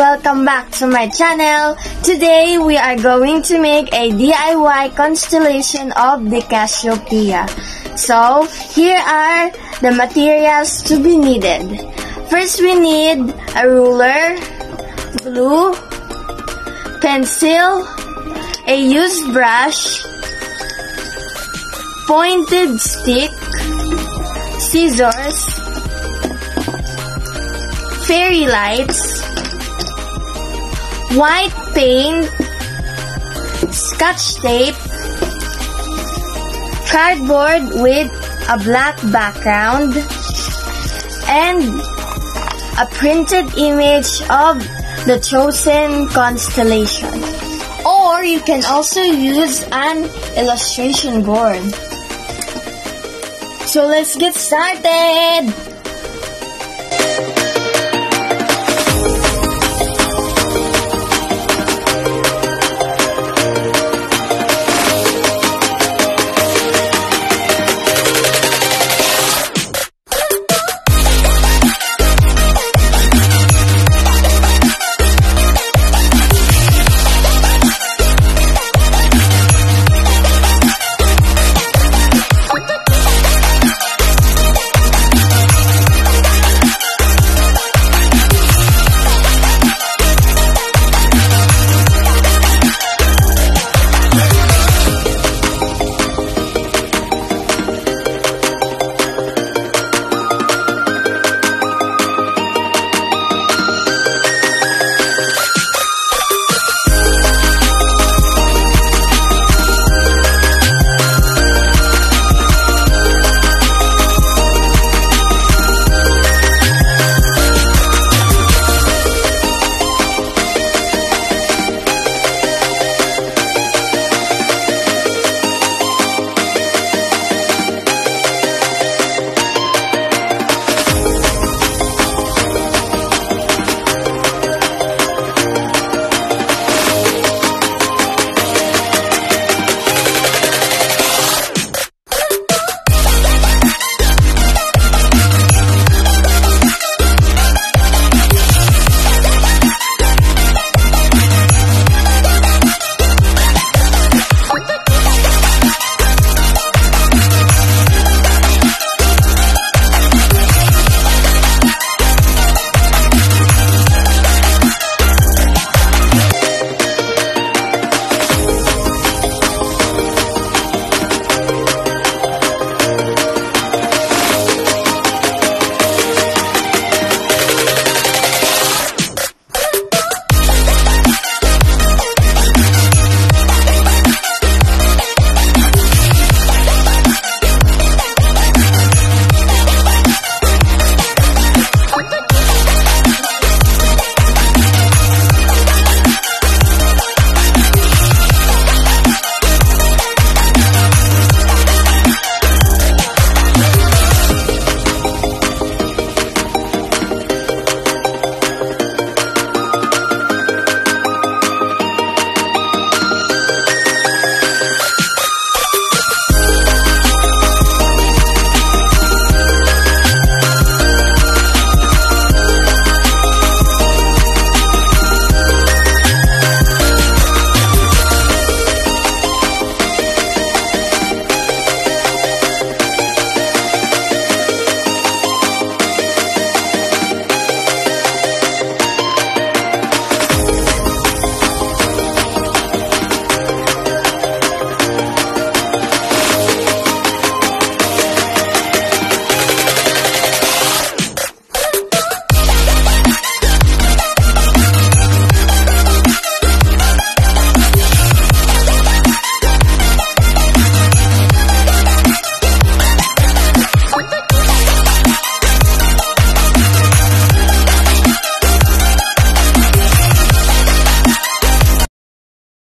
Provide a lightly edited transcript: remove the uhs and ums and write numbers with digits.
Welcome back to my channel. Today we are going to make a DIY constellation of the Cassiopeia. So here are the materials to be needed. First we need a ruler, glue, pencil, a used brush, pointed stick, scissors, fairy lights, white paint, scotch tape, cardboard with a black background, and a printed image of the chosen constellation. Or you can also use an illustration board. So let's get started!